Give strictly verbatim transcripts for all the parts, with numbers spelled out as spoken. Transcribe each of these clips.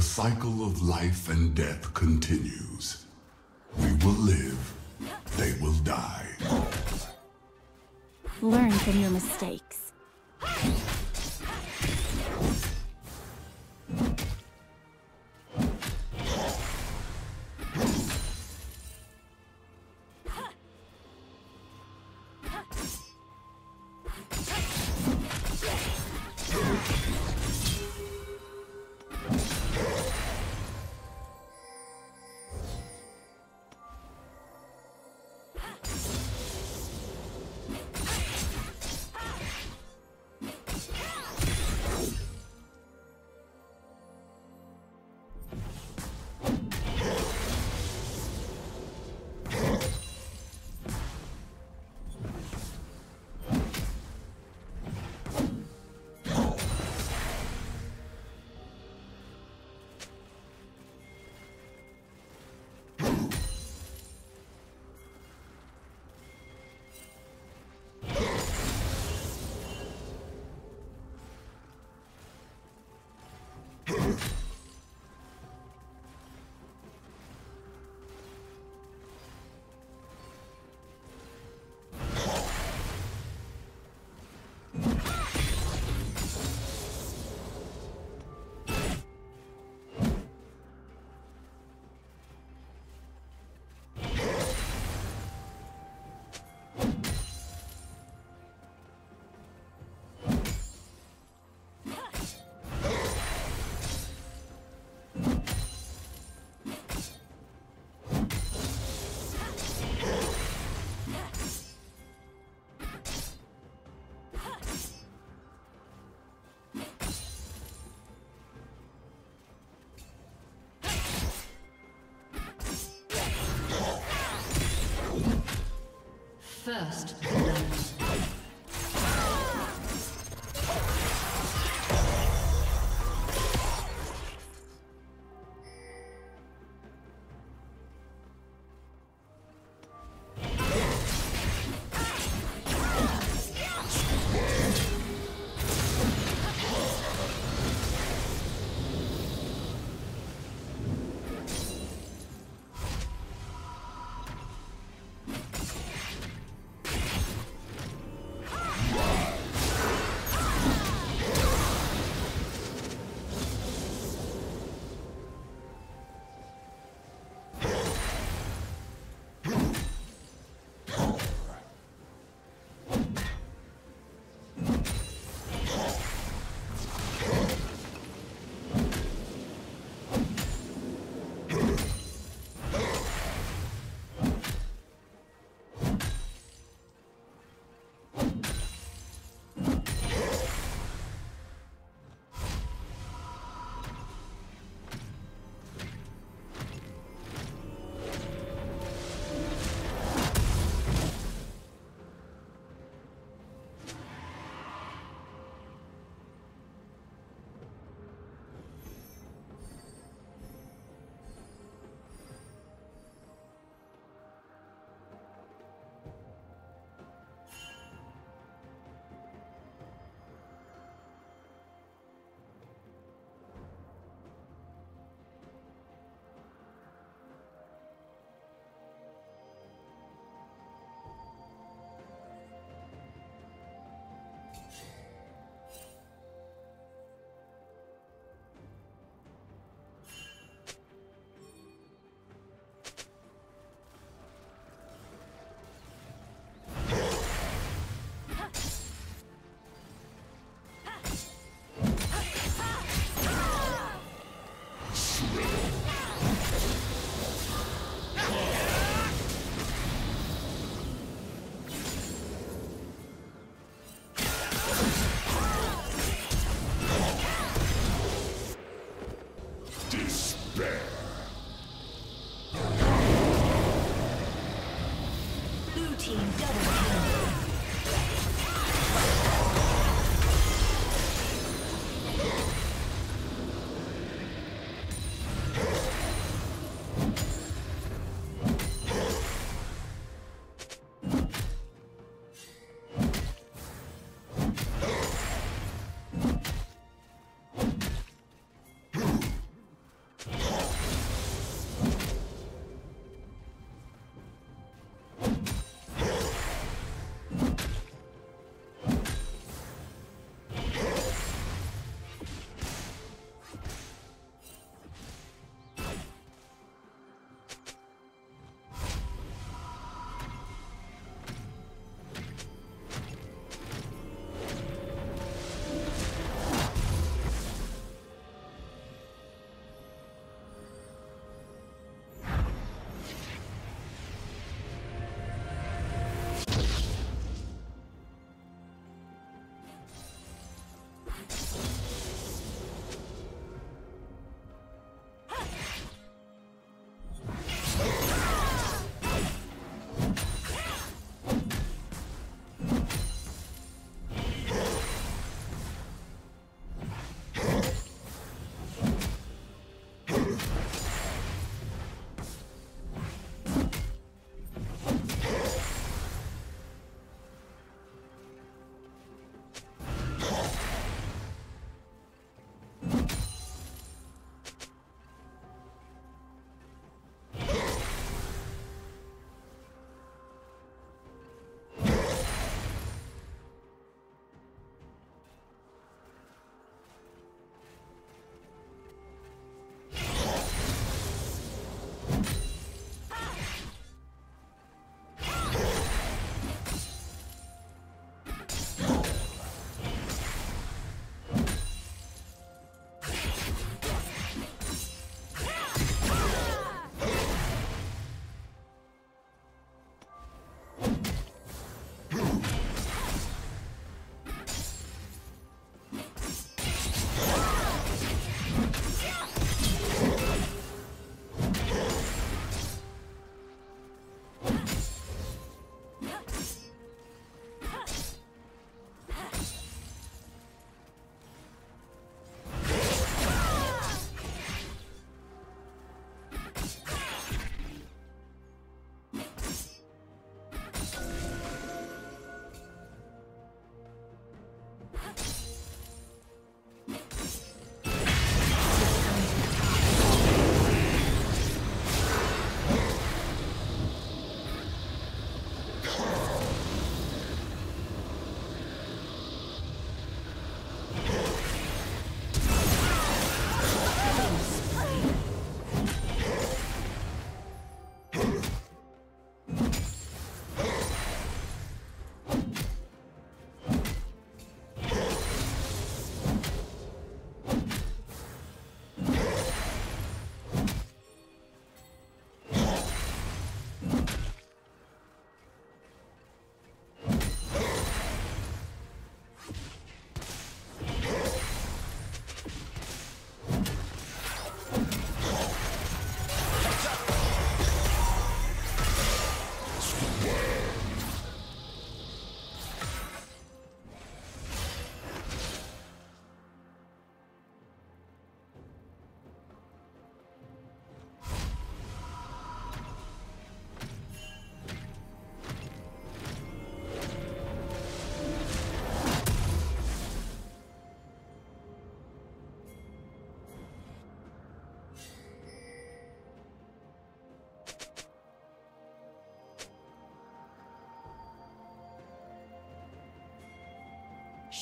The cycle of life and death continues. We will live, they will die. Learn from your mistakes. First.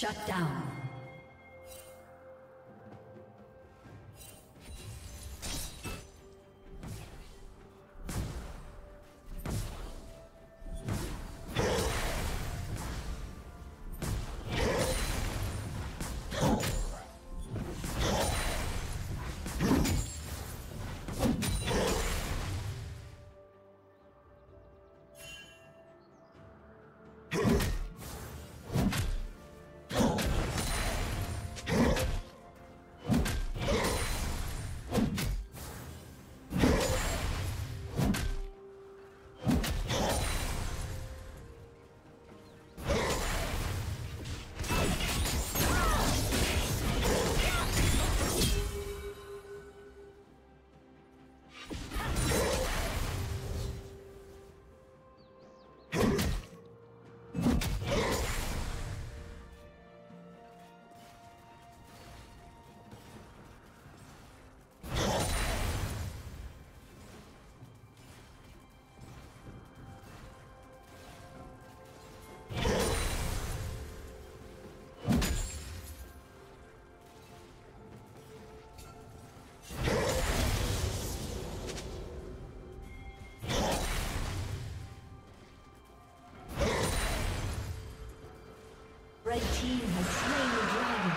Shut down. Red team has slain the dragon.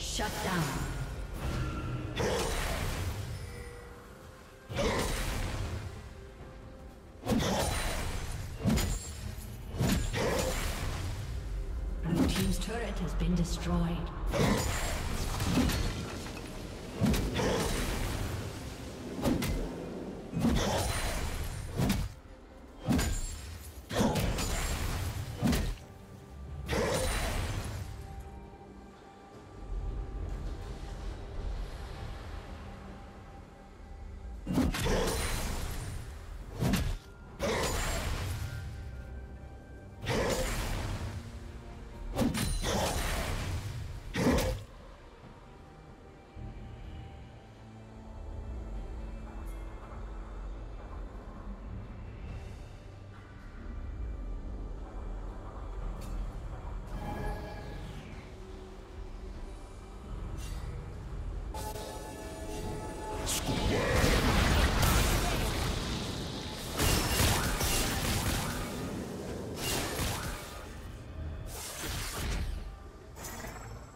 Shut down. Blue team's turret has been destroyed.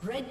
Red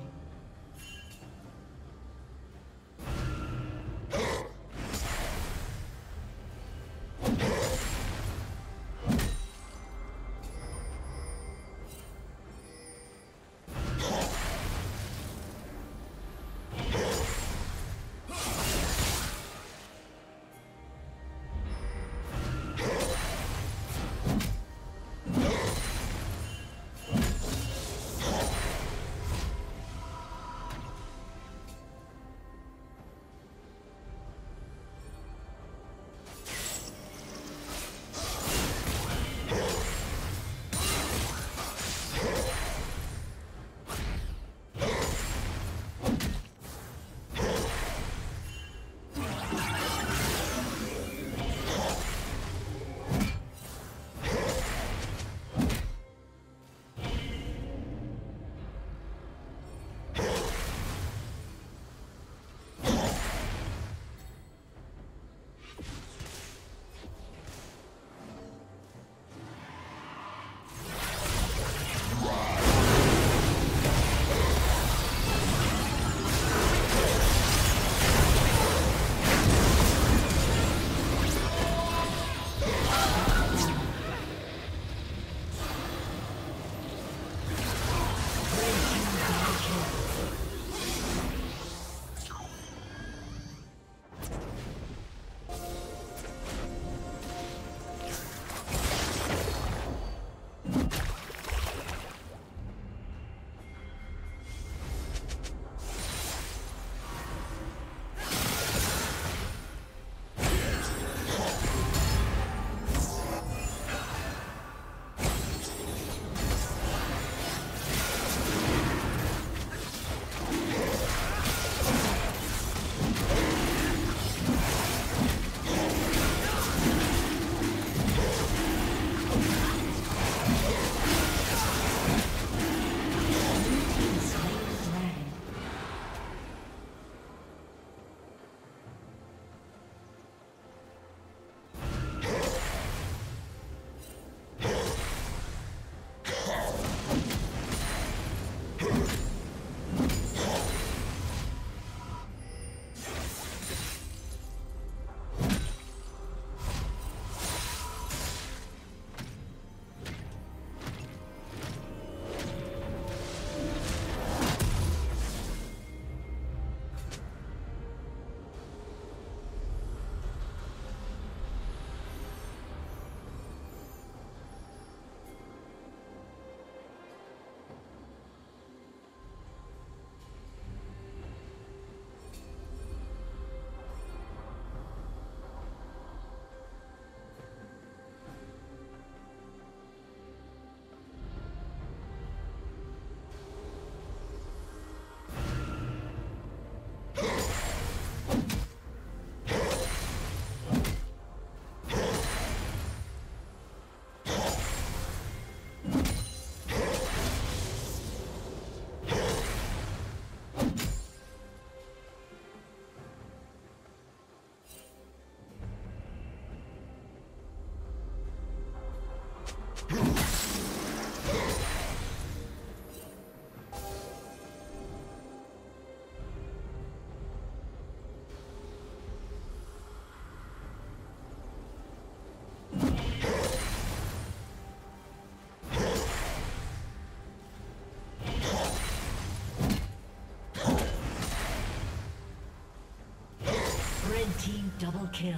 Team double kill.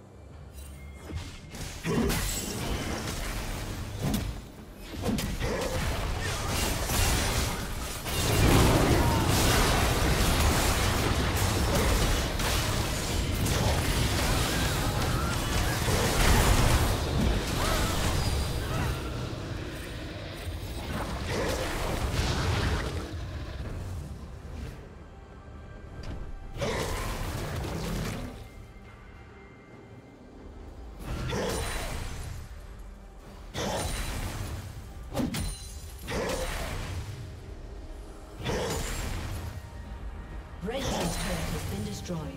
Red Team's turret has been destroyed.